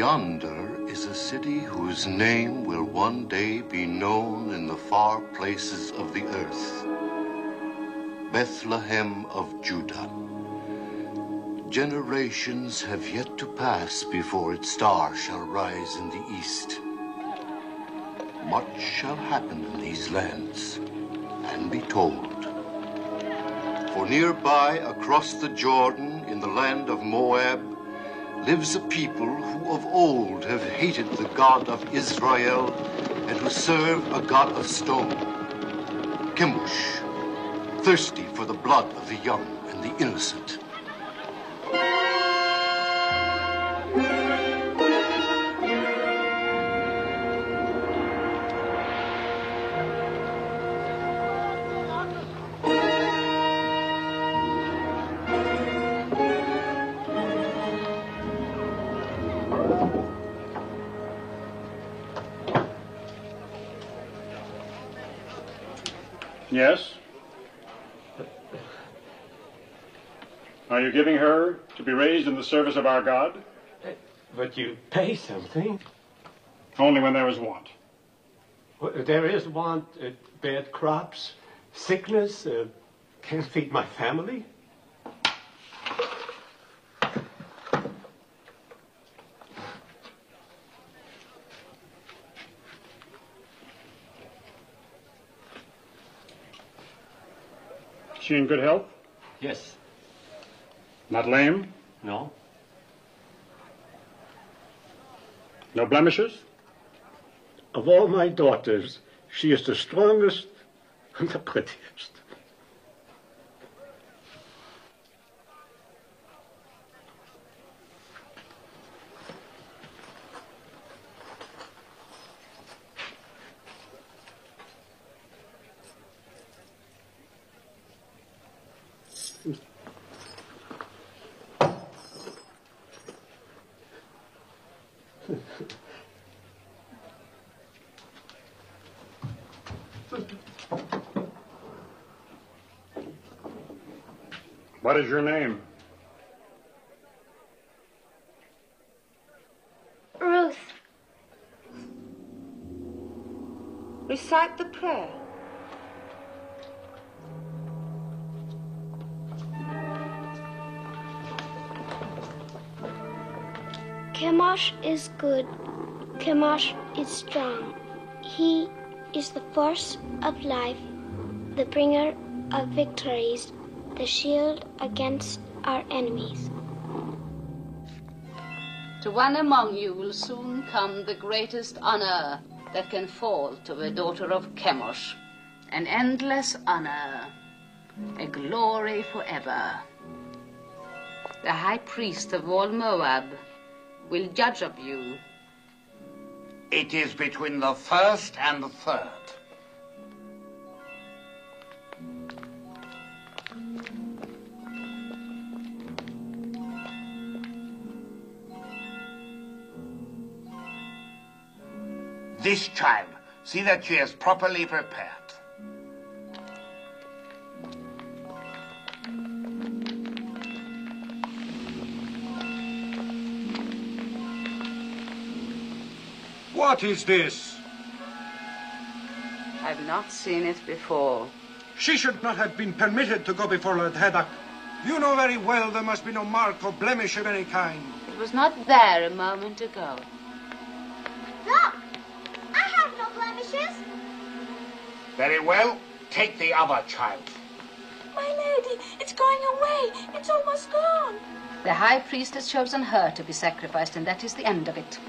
Yonder is a city whose name will one day be known in the far places of the earth. Bethlehem of Judah. Generations have yet to pass before its star shall rise in the east. Much shall happen in these lands, and be told. For nearby, across the Jordan, in the land of Moab, lives a people who of old have hated the God of Israel and who serve a god of stone, Chemosh, thirsty for the blood of the young and the innocent. Yes? Are you giving her to be raised in the service of our God? But you pay something. Only when there is want. Well, there is want, bad crops, sickness, can't feed my family. She in good health? Yes. Not lame? No. No blemishes? Of all my daughters, she is the strongest and the prettiest. What is your name? Ruth. Recite the prayer. Chemosh is good. Chemosh is strong. He is the force of life, the bringer of victories, the shield against our enemies. To one among you will soon come the greatest honor that can fall to a daughter of Chemosh, an endless honor, a glory forever. The high priest of all Moab will judge of you. It is between the first and the third. This child, see that she is properly prepared. What is this? I've not seen it before. She should not have been permitted to go before Lord Haddock. You know very well there must be no mark or blemish of any kind. It was not there a moment ago. Look! I have no blemishes. Very well. Take the other child. My lady, it's going away. It's almost gone. The high priest has chosen her to be sacrificed, and that is the end of it.